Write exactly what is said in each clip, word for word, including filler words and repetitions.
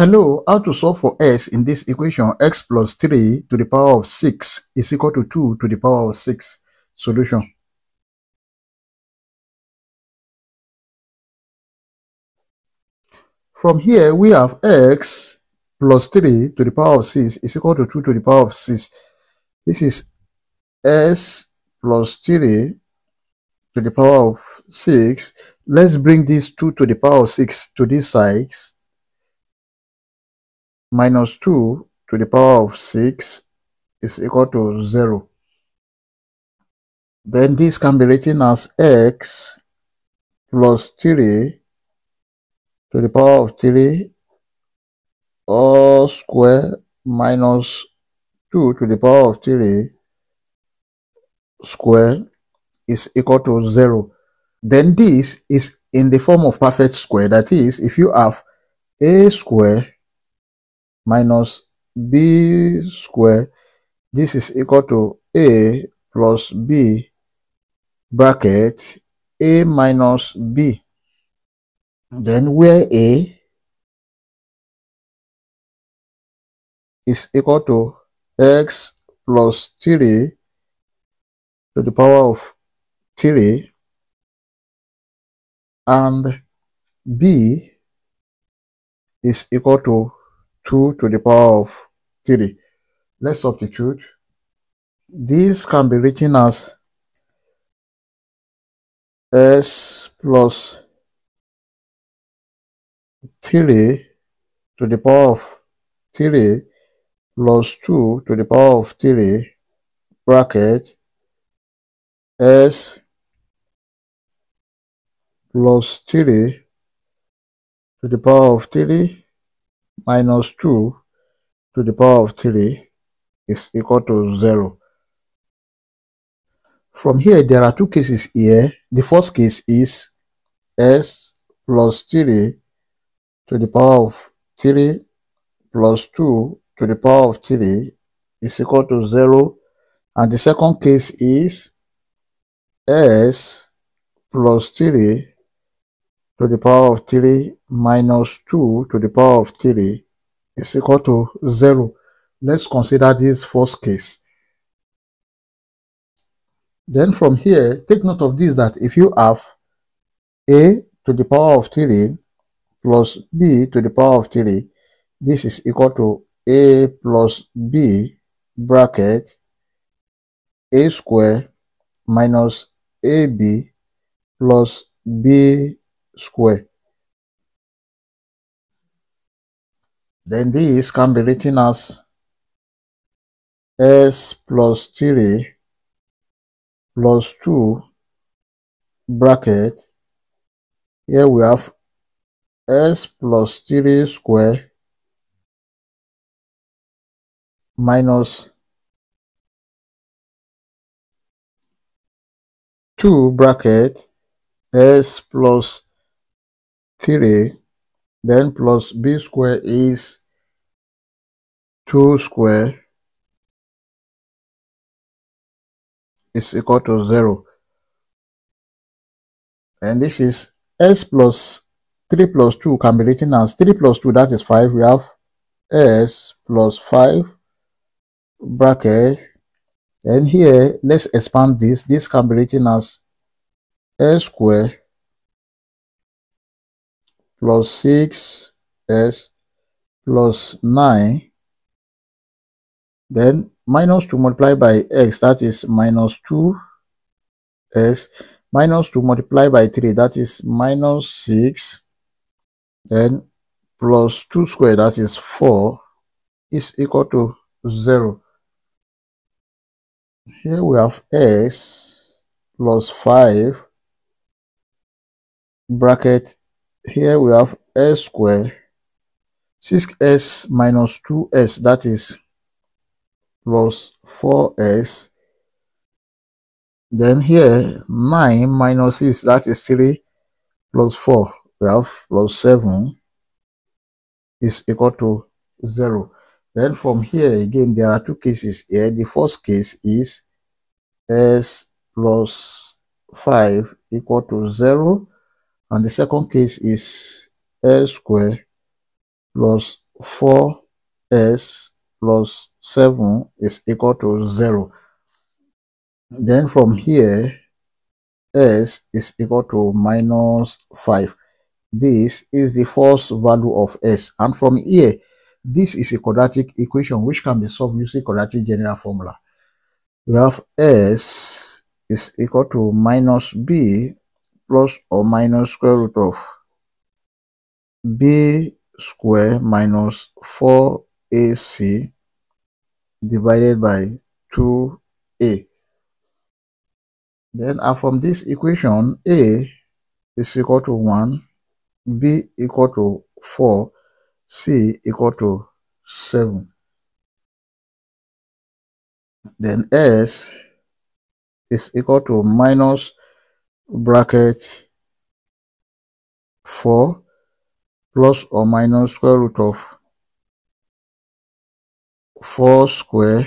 Hello, how to solve for x in this equation x plus three to the power of six is equal to two to the power of six. Solution. From here we have x plus three to the power of six is equal to two to the power of six. This is s plus three to the power of six. Let's bring this two to the power of six to this side. Minus two to the power of six is equal to zero. Then this can be written as x plus three to the power of three all square minus two to the power of three square is equal to zero. Then this is in the form of perfect square. That is, if you have a square minus b square, this is equal to a plus b bracket a minus b. Then where a is equal to x plus three to the power of three and b is equal to two to the power of three. Let's substitute. This can be written as s plus three to the power of three plus two to the power of three bracket s plus three to the power of three minus two to the power of three is equal to zero. From here, there are two cases here. The first case is s plus three to the power of three plus two to the power of three is equal to zero. And the second case is s plus three to the power of three minus two to the power of three is equal to zero. Let's consider this first case. Then from here, take note of this, that if you have a to the power of three plus b to the power of three, this is equal to a plus b bracket a square minus ab plus b square. Then this can be written as s plus three plus two bracket, here we have s plus three square minus two bracket s plus three, then plus b square is two square is equal to zero. And this is s plus three plus two can be written as three plus two, that is five. We have s plus five bracket, and here let's expand this. This can be written as s square plus six s plus nine, then minus two multiplied by x, that is minus two s, minus two multiplied by three, that is minus six, then plus two squared, that is four, is equal to zero. Here we have s plus five bracket, here we have s squared, six s minus two s, that is plus four s, then here nine minus six, that is three, plus four, we have plus seven is equal to zero. Then from here again, there are two cases here. The first case is s plus five equal to zero. And the second case is s squared plus four s plus seven is equal to zero. Then from here, s is equal to minus five. This is the first value of s. And from here, this is a quadratic equation which can be solved using quadratic general formula. We have s is equal to minus b plus or minus square root of b square minus four a c divided by two a. Then uh, from this equation, a is equal to one, b equal to four, c equal to seven. Then s is equal to minus bracket four plus or minus square root of four square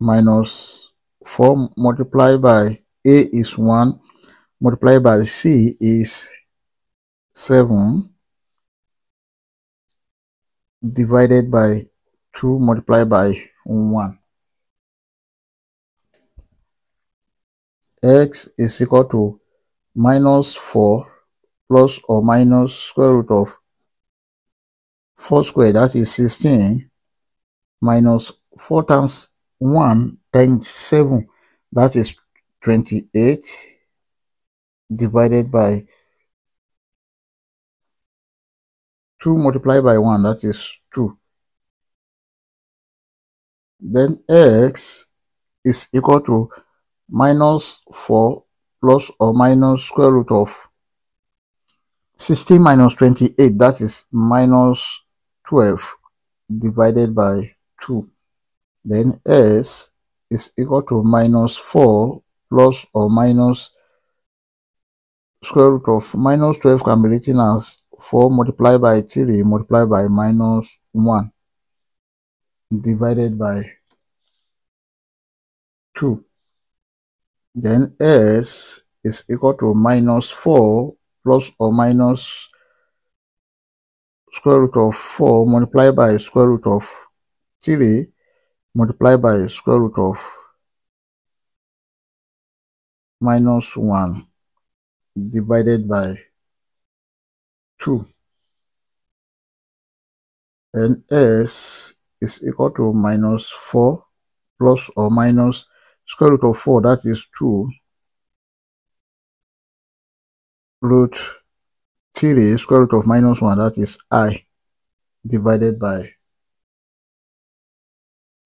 minus four multiplied by a is one, multiplied by c is seven, divided by two, multiplied by one. X is equal to minus four plus or minus square root of four squared, that is sixteen, minus four times one times seven, that is twenty-eight, divided by two multiplied by one, that is two. Then x is equal to minus four plus or minus square root of sixteen minus twenty-eight, that is minus twelve, divided by two. Then s is equal to minus four plus or minus square root of minus twelve can be written as four multiplied by three multiplied by minus one divided by two. Then s is equal to minus four plus or minus square root of four multiplied by square root of three multiplied by square root of minus one divided by two. And s is equal to minus four plus or minus square root of four, that is two, root three square root of minus one, that is I, divided by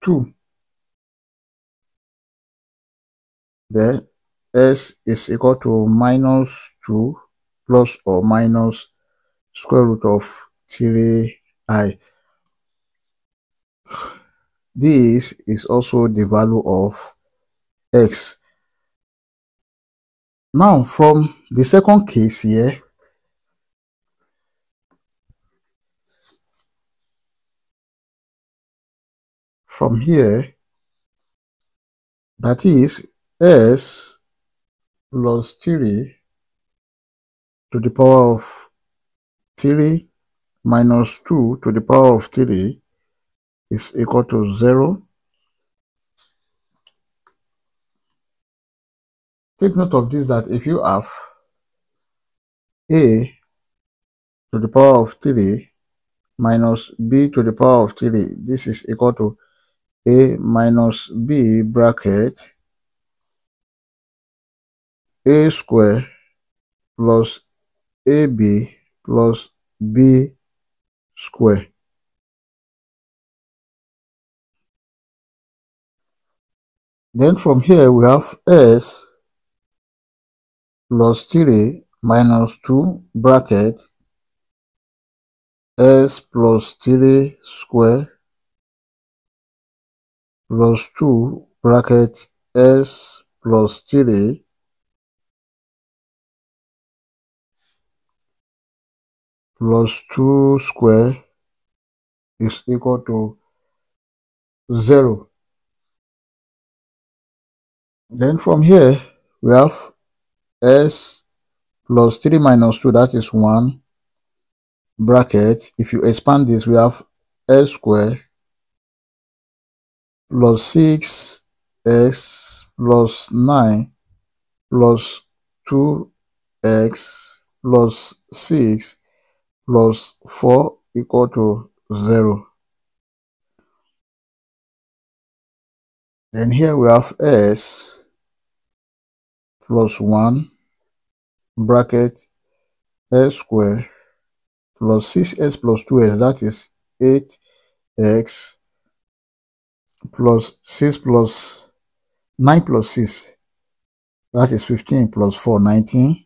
two. Then s is equal to minus two plus or minus square root of three i. This is also the value of x. Now from the second case here, from here, that is s plus three to the power of three minus two to the power of three is equal to zero. Take note of this, that if you have a to the power of three minus b to the power of three, this is equal to a minus b bracket a square plus ab plus b square. Then from here we have s plus three minus two bracket s plus three square plus two bracket s plus three plus two square is equal to zero. Then from here we have s plus three minus two, that is one, bracket, if you expand this, we have x squared plus six x plus nine plus two x plus six plus four equal to zero. Then here we have s plus one bracket s squared plus six s plus two s, that is eight x plus six plus nine plus six, that is fifteen plus four, nineteen,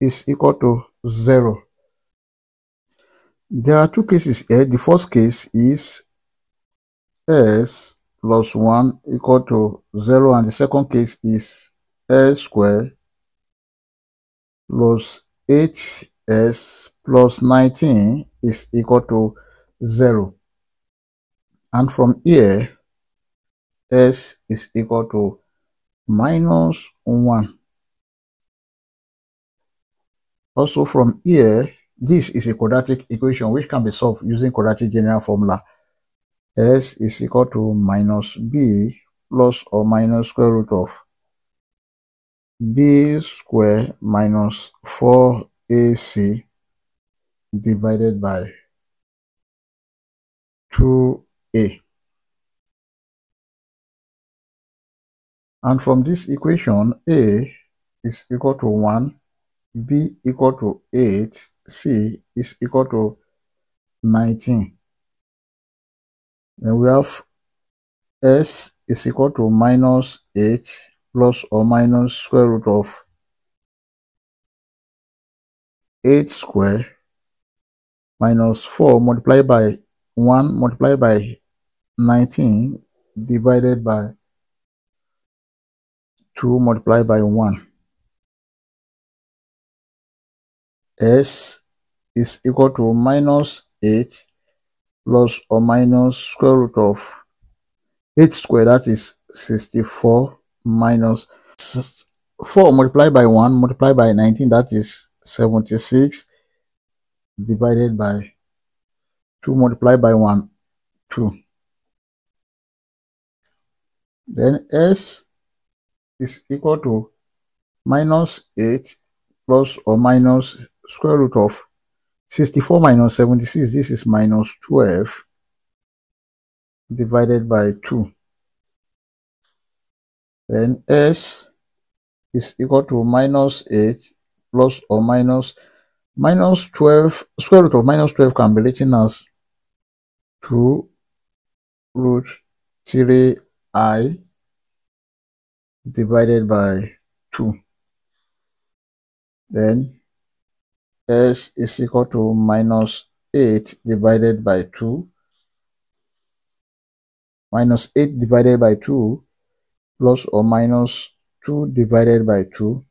is equal to zero. There are two cases here. The first case is s plus one equal to zero, and the second case is s squared plus eight s plus nineteen is equal to zero. And from here, s is equal to minus one. Also from here, this is a quadratic equation which can be solved using quadratic general formula. S is equal to minus b plus or minus square root of b square minus four a c divided by two a. And from this equation, a is equal to one, b equal to eight, c is equal to nineteen. Then we have s is equal to minus eight plus or minus square root of eight squared minus four multiplied by one multiplied by nineteen divided by two multiplied by one. S is equal to minus eight plus or minus square root of eight squared, that is sixty-four, minus four multiplied by one multiplied by nineteen, that is seventy-six, divided by two multiplied by one, two. Then s is equal to minus eight plus or minus square root of sixty-four minus seventy-six, this is minus twelve, divided by two. Then s is equal to minus eight plus or minus minus twelve, square root of minus twelve can be written as two root three i divided by two. Then s is equal to minus eight divided by two, minus eight divided by two plus or minus two divided by two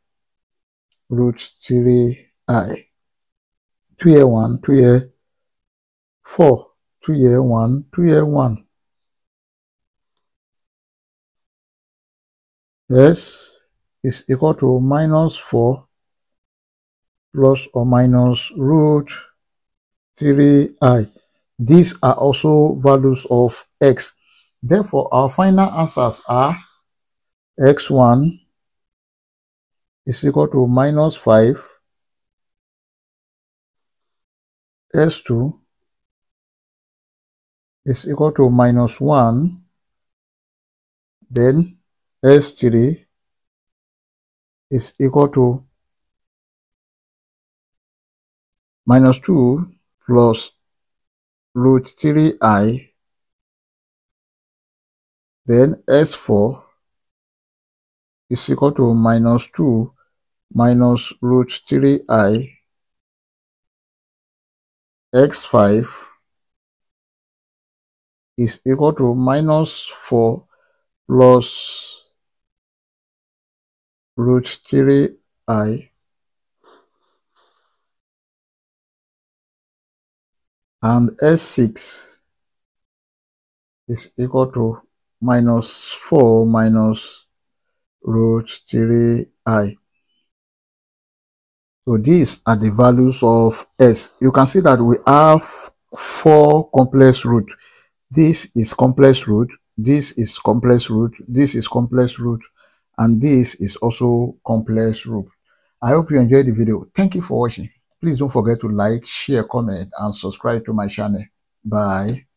root three i. two here one, two here four, two here one, two here one. S is equal to minus four plus or minus root three i. These are also values of x. Therefore, our final answers are x one is equal to minus five, s two is equal to minus one, then s three is equal to minus two plus root three i, then s four is equal to minus two minus root three i, x five is equal to minus four plus root three i, and s six is equal to minus four minus root three i. So these are the values of S. You can see that we have four complex root. This is complex root, this is complex root, this is complex root, and this is also complex root. I hope you enjoyed the video. Thank you for watching. Please don't forget to like, share, comment, and subscribe to my channel. Bye.